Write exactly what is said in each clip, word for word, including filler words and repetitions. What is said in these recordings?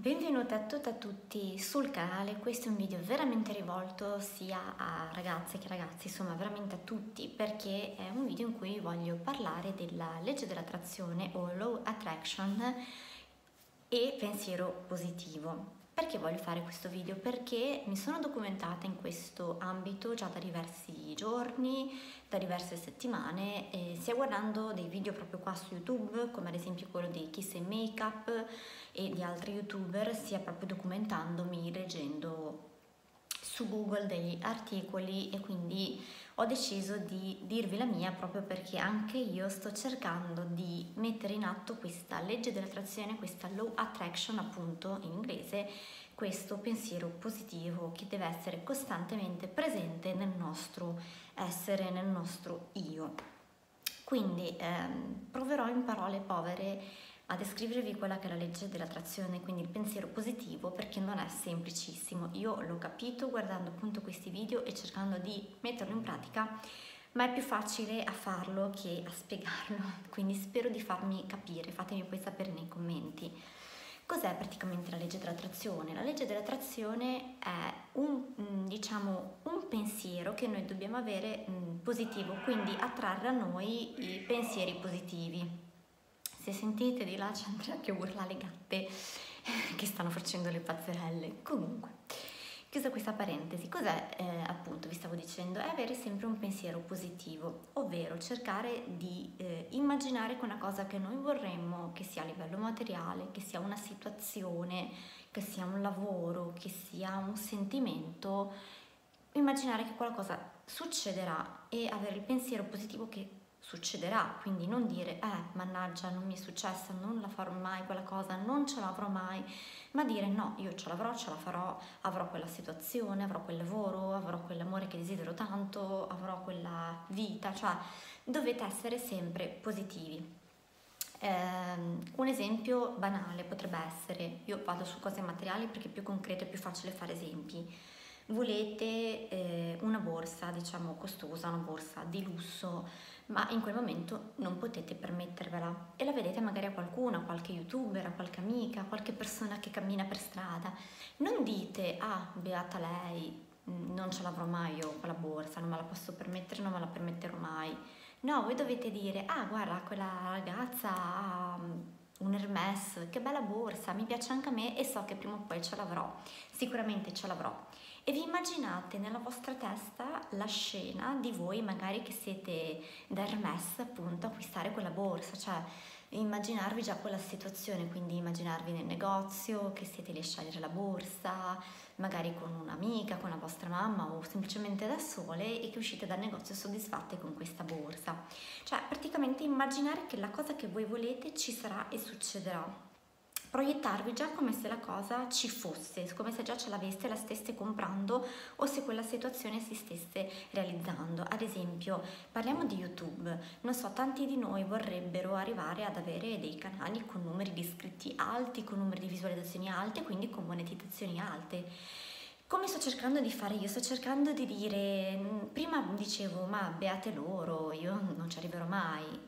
Benvenuta a tutte e a tutti sul canale. Questo è un video veramente rivolto sia a ragazze che ragazzi, insomma veramente a tutti, perché è un video in cui voglio parlare della legge dell'attrazione o law attraction e pensiero positivo. Perché voglio fare questo video? Perché mi sono documentata in questo ambito già da diversi giorni, da diverse settimane, eh, sia guardando dei video proprio qua su YouTube, come ad esempio quello di Kiss and Makeup e di altri youtuber, sia proprio documentandomi, leggendo su Google degli articoli, e quindi ho deciso di dirvi la mia proprio perché anche io sto cercando di mettere in atto questa legge dell'attrazione, questa law attraction appunto in inglese, questo pensiero positivo che deve essere costantemente presente nel nostro essere, nel nostro io. Quindi ehm, proverò in parole povere a descrivervi quella che è la legge dell'attrazione, quindi il pensiero positivo, perché non è semplicissimo. Io l'ho capito guardando appunto questi video e cercando di metterlo in pratica, ma è più facile a farlo che a spiegarlo, quindi spero di farmi capire, fatemi poi sapere nei commenti. Cos'è praticamente la legge dell'attrazione? La legge dell'attrazione è un, diciamo, un pensiero che noi dobbiamo avere positivo, quindi attrarre a noi i pensieri positivi. Se sentite di là c'è Andrea che urla, le gatte che stanno facendo le pazzerelle. Comunque, chiusa questa parentesi, cos'è eh, appunto vi stavo dicendo? È avere sempre un pensiero positivo, ovvero cercare di eh, immaginare che una cosa che noi vorremmo, che sia a livello materiale, che sia una situazione, che sia un lavoro, che sia un sentimento, immaginare che qualcosa succederà e avere il pensiero positivo che succederà, quindi non dire eh mannaggia non mi è successa, non la farò mai quella cosa, non ce l'avrò mai, ma dire no, io ce l'avrò, ce la farò, avrò quella situazione, avrò quel lavoro, avrò quell'amore che desidero tanto, avrò quella vita, cioè dovete essere sempre positivi. Um, un esempio banale potrebbe essere, io vado su cose materiali perché è più concreto e più facile fare esempi. Volete eh, una borsa, diciamo costosa, una borsa di lusso, ma in quel momento non potete permettervela e la vedete magari a qualcuno, a qualche youtuber, a qualche amica, a qualche persona che cammina per strada. Non dite ah beata lei, non ce l'avrò mai io quella borsa, non me la posso permettere, non me la permetterò mai. No, voi dovete dire ah guarda quella ragazza ha un Hermès, che bella borsa, mi piace anche a me e so che prima o poi ce l'avrò, sicuramente ce l'avrò. E vi immaginate nella vostra testa la scena di voi magari che siete da Hermès appunto a acquistare quella borsa, cioè immaginarvi già quella situazione, quindi immaginarvi nel negozio che siete lì a scegliere la borsa, magari con un'amica, con la vostra mamma o semplicemente da sole, e che uscite dal negozio soddisfatte con questa borsa. Cioè praticamente immaginare che la cosa che voi volete ci sarà e succederà. Proiettarvi già come se la cosa ci fosse, come se già ce l'aveste, la stesse comprando o se quella situazione si stesse realizzando. Ad esempio, parliamo di YouTube, non so, tanti di noi vorrebbero arrivare ad avere dei canali con numeri di iscritti alti, con numeri di visualizzazioni alte, quindi con monetizzazioni alte. Come sto cercando di fare io? Sto cercando di dire, prima dicevo ma beate loro, io non ci arriverò mai.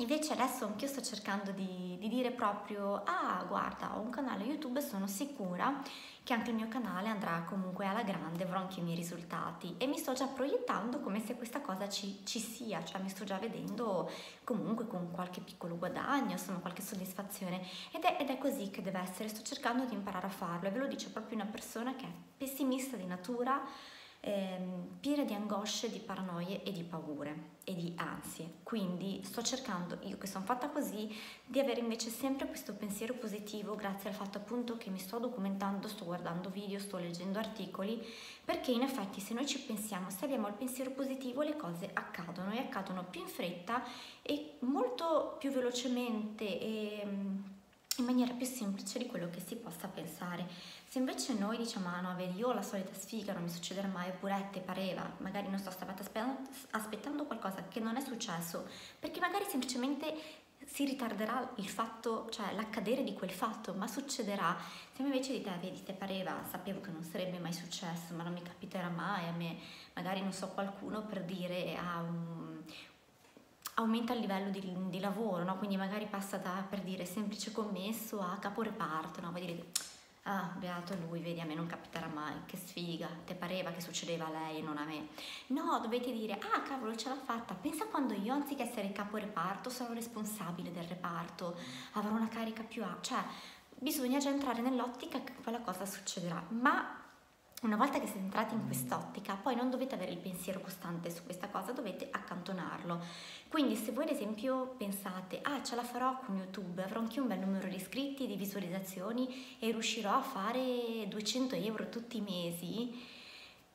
Invece adesso anch'io sto cercando di, di dire proprio ah guarda ho un canale YouTube e sono sicura che anche il mio canale andrà comunque alla grande, avrò anche i miei risultati, e mi sto già proiettando come se questa cosa ci, ci sia, cioè mi sto già vedendo comunque con qualche piccolo guadagno, insomma qualche soddisfazione, ed è, ed è così che deve essere. Sto cercando di imparare a farlo e ve lo dice proprio una persona che è pessimista di natura, Ehm, piena di angosce, di paranoie e di paure e di ansie. Quindi sto cercando, io che sono fatta così, di avere invece sempre questo pensiero positivo, grazie al fatto appunto che mi sto documentando, sto guardando video, sto leggendo articoli, perché in effetti se noi ci pensiamo, se abbiamo il pensiero positivo, le cose accadono e accadono più in fretta e molto più velocemente e in maniera più semplice di quello che si possa pensare. Se invece noi diciamo, ah no, vedi, io ho la solita sfiga, non mi succederà mai, oppure te pareva, magari non so, stavate aspettando, aspettando qualcosa che non è successo, perché magari semplicemente si ritarderà il fatto, cioè l'accadere di quel fatto, ma succederà. Se invece dite, ah, vedi, te pareva, sapevo che non sarebbe mai successo, ma non mi capiterà mai, a me, magari non so, qualcuno per dire a un... aumenta il livello di, di lavoro, no? Quindi magari passa da, per dire, semplice commesso a caporeparto, no? Vuoi dire, ah, beato lui, vedi, a me non capiterà mai, che sfiga, te pareva che succedeva a lei e non a me. No, dovete dire, ah cavolo, ce l'ha fatta, pensa quando io, anziché essere caporeparto, sarò responsabile del reparto, avrò una carica più alta. Cioè, bisogna già entrare nell'ottica che quella cosa succederà, ma una volta che siete entrati in quest'ottica, poi non dovete avere il pensiero costante su questa cosa, dovete accantonarlo. Quindi se voi ad esempio pensate, ah ce la farò con YouTube, avrò anche un bel numero di iscritti, di visualizzazioni e riuscirò a fare duecento euro tutti i mesi,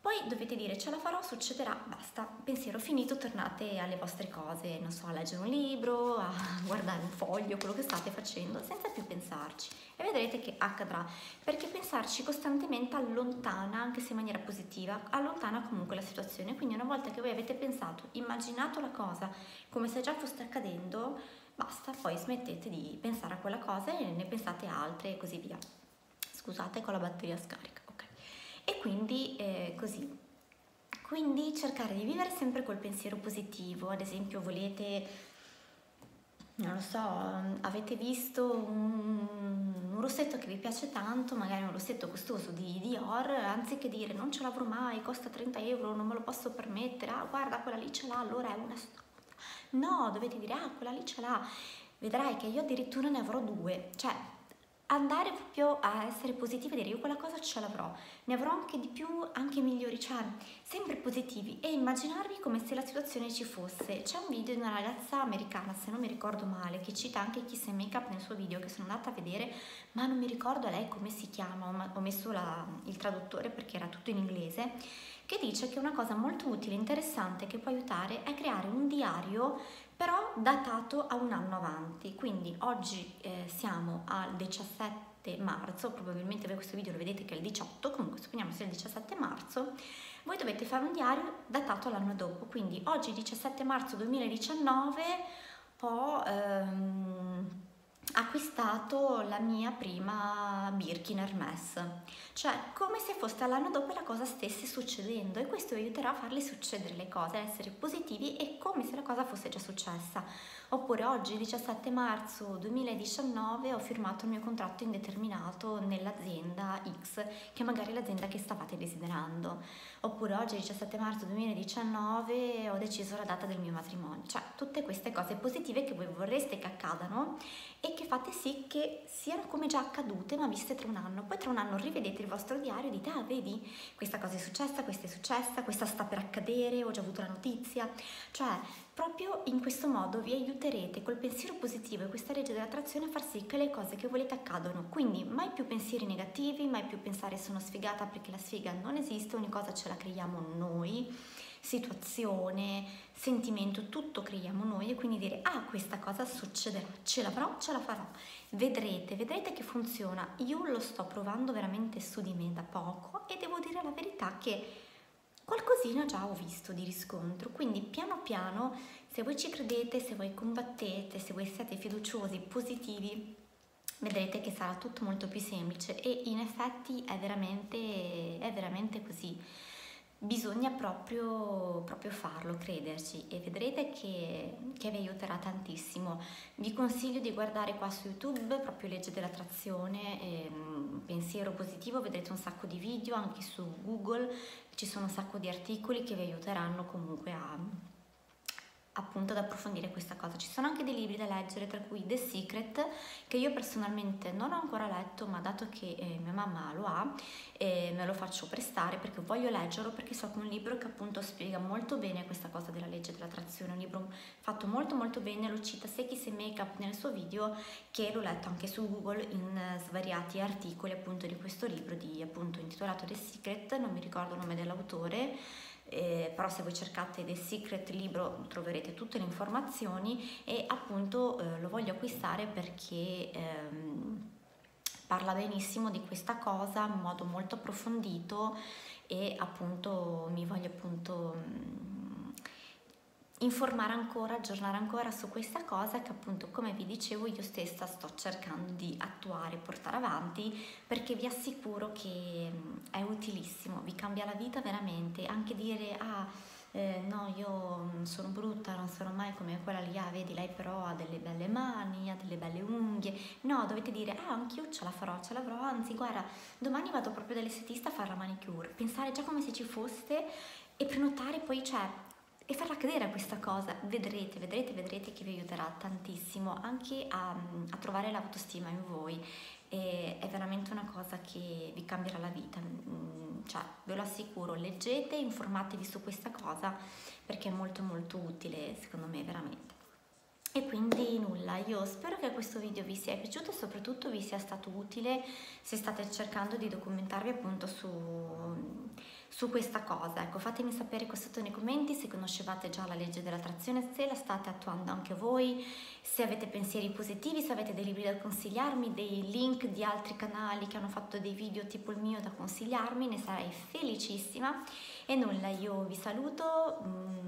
poi dovete dire, ce la farò, succederà, basta, pensiero finito, tornate alle vostre cose, non so, a leggere un libro, a guardare un foglio, quello che state facendo, senza più pensarci. E vedrete che accadrà, perché pensarci costantemente allontana, anche se in maniera positiva, allontana comunque la situazione. Quindi una volta che voi avete pensato, immaginato la cosa come se già fosse accadendo, basta, poi smettete di pensare a quella cosa e ne pensate altre e così via. Scusate, con la batteria scarica, ok. E quindi eh, così. Quindi cercare di vivere sempre col pensiero positivo. Ad esempio volete, non lo so, avete visto un, un rossetto che vi piace tanto, magari un rossetto costoso di Dior, anziché dire non ce l'avrò mai, costa trenta euro, non me lo posso permettere, ah guarda quella lì ce l'ha, allora è una stonda. No, dovete dire, ah quella lì ce l'ha, vedrai che io addirittura ne avrò due. Cioè, andare proprio a essere positivi e dire io quella cosa ce l'avrò, ne avrò anche di più, anche migliori, cioè sempre positivi, e immaginarvi come se la situazione ci fosse. C'è un video di una ragazza americana, se non mi ricordo male, che cita anche Kiss and Makeup nel suo video, che sono andata a vedere, ma non mi ricordo a lei come si chiama, ho messo la, il traduttore perché era tutto in inglese, che dice che una cosa molto utile e interessante che può aiutare è creare un diario però datato a un anno avanti. Quindi oggi eh, siamo al diciassette marzo, probabilmente voi questo video lo vedete che è il diciotto, comunque supponiamo sia il diciassette marzo, voi dovete fare un diario datato l'anno dopo, quindi oggi diciassette marzo duemiladiciannove ho ehm, acquistato la mia prima Birkin Hermès, cioè come se fosse l'anno dopo la cosa stesse succedendo, e questo vi aiuterà a farle succedere le cose, ad essere positivi e come se la cosa fosse già successa. Oppure oggi diciassette marzo duemiladiciannove ho firmato il mio contratto indeterminato nell'azienda X, che magari è l'azienda che stavate desiderando. Oppure oggi diciassette marzo duemiladiciannove ho deciso la data del mio matrimonio. Cioè tutte queste cose positive che voi vorreste che accadano e che fate sì che siano come già accadute, ma viste tra un anno. Poi tra un anno rivedete il vostro diario e dite, ah vedi, questa cosa è successa, questa è successa, questa sta per accadere, ho già avuto la notizia. Cioè proprio in questo modo vi aiuterete col pensiero positivo e questa legge dell'attrazione a far sì che le cose che volete accadano. Quindi mai più pensieri negativi, mai più pensare sono sfigata, perché la sfiga non esiste, ogni cosa ce la creiamo noi, situazione, sentimento, tutto creiamo noi, e quindi dire, ah questa cosa succederà, ce l'avrò, ce la farò, vedrete, vedrete che funziona. Io lo sto provando veramente su di me da poco e devo dire la verità che qualcosina già ho visto di riscontro. Quindi piano piano, se voi ci credete, se voi combattete, se voi siete fiduciosi, positivi, vedrete che sarà tutto molto più semplice, e in effetti è veramente, è veramente così. Bisogna proprio, proprio farlo, crederci, e vedrete che, che vi aiuterà tantissimo. Vi consiglio di guardare qua su YouTube, proprio legge dell'attrazione, ehm, pensiero positivo, vedrete un sacco di video, anche su Google ci sono un sacco di articoli che vi aiuteranno comunque a, appunto, ad approfondire questa cosa. Ci sono anche dei libri da leggere, tra cui The Secret, che io personalmente non ho ancora letto, ma dato che eh, mia mamma lo ha, eh, me lo faccio prestare perché voglio leggerlo, perché so che è un libro che appunto spiega molto bene questa cosa della legge dell'attrazione, un libro fatto molto molto bene, lo cita sia Kiss and Makeup nel suo video, che l'ho letto anche su Google in svariati articoli appunto di questo libro, di, appunto, intitolato The Secret, non mi ricordo il nome dell'autore. Eh, però se voi cercate The Secret libro troverete tutte le informazioni, e appunto eh, lo voglio acquistare perché ehm, parla benissimo di questa cosa in modo molto approfondito, e appunto mi voglio appunto mh, informare ancora, aggiornare ancora su questa cosa che appunto, come vi dicevo, io stessa sto cercando di attuare, portare avanti, perché vi assicuro che è utilissimo, vi cambia la vita veramente. Anche dire, ah eh, no, io sono brutta, non sarò mai come quella lì, ah, vedi, lei però ha delle belle mani, ha delle belle unghie. No, dovete dire, ah, anch'io ce la farò, ce l'avrò, anzi, guarda, domani vado proprio dall'estetista a fare la manicure. Pensare già come se ci foste e prenotare poi, cioè, e farla cadere questa cosa. Vedrete, vedrete, vedrete che vi aiuterà tantissimo anche a, a trovare l'autostima in voi. E è veramente una cosa che vi cambierà la vita, cioè, ve lo assicuro. Leggete, informatevi su questa cosa perché è molto molto utile, secondo me, veramente. E quindi nulla, io spero che questo video vi sia piaciuto e soprattutto vi sia stato utile se state cercando di documentarvi appunto su, su questa cosa. Ecco, fatemi sapere qua sotto nei commenti se conoscevate già la legge dell'attrazione, se la state attuando anche voi, se avete pensieri positivi, se avete dei libri da consigliarmi, dei link di altri canali che hanno fatto dei video tipo il mio da consigliarmi, ne sarei felicissima. E nulla, io vi saluto,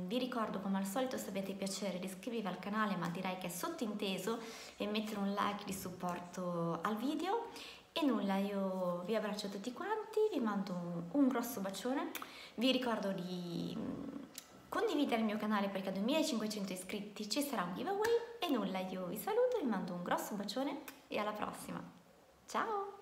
vi ricordo come al solito, se avete piacere di iscrivervi al canale, ma direi che è sottinteso, e mettere un like di supporto al video. E nulla, io vi abbraccio tutti quanti, vi mando un, un grosso bacione, vi ricordo di condividere il mio canale perché a duemilacinquecento iscritti ci sarà un giveaway. E nulla, io vi saluto, vi mando un grosso bacione e alla prossima, ciao!